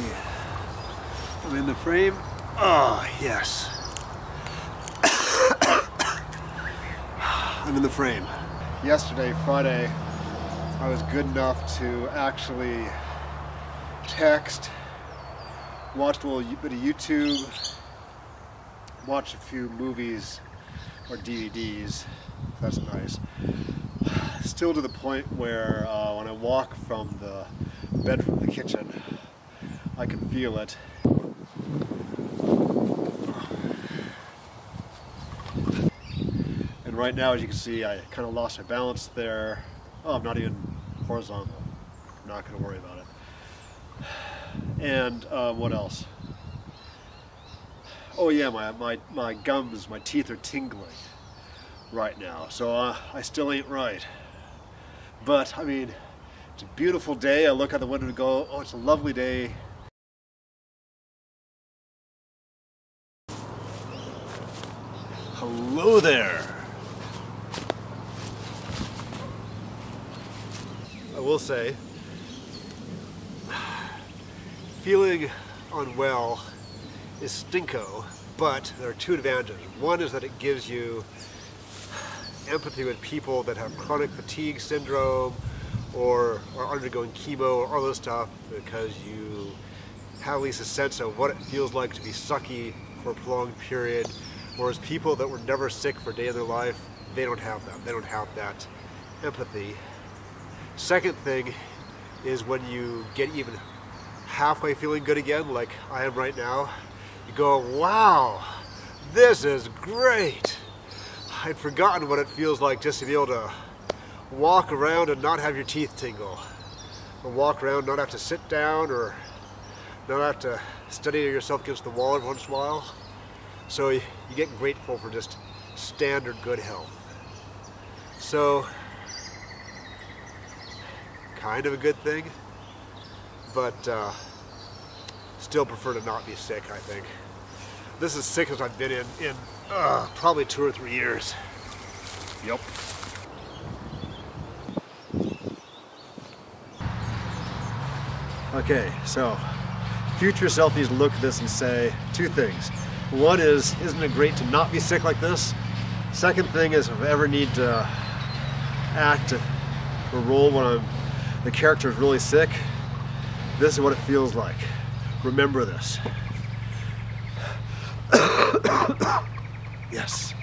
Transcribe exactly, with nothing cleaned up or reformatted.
see. I'm in the frame. Oh, yes. I'm in the frame. Yesterday, Friday, I was good enough to actually text, watched a little bit of YouTube, watched a few movies or D V Ds. That's nice. Still to the point where uh, when I walk from the bed from the kitchen, I can feel it. And right now, as you can see, I kind of lost my balance there. Oh, I'm not even horizontal. I'm not going to worry about it. And uh, what else? Oh yeah, my, my, my gums, my teeth are tingling right now. So uh, I still ain't right. But, I mean, it's a beautiful day. I look out the window and go, oh, it's a lovely day. Hello there. I will say, feeling unwell is stinko, but there are two advantages. One is that it gives you empathy with people that have chronic fatigue syndrome or are undergoing chemo or all this stuff, because you have at least a sense of what it feels like to be sucky for a prolonged period. Whereas people that were never sick for a day of their life, they don't have that. They don't have that empathy. Second thing is when you get even halfway feeling good again, like I am right now, you go, wow, this is great. I'd forgotten what it feels like just to be able to walk around and not have your teeth tingle, or walk around, not have to sit down, or not have to study yourself against the wall every once in a while. So you get grateful for just standard good health. So, kind of a good thing, but uh, still prefer to not be sick, I think. This is sick as I've been in, in uh, probably two or three years. Yep. Okay, so future selfies look at this and say two things. One is, isn't it great to not be sick like this? Second thing is, if I ever need to act or role when I'm, the character is really sick, this is what it feels like. Remember this. Yes.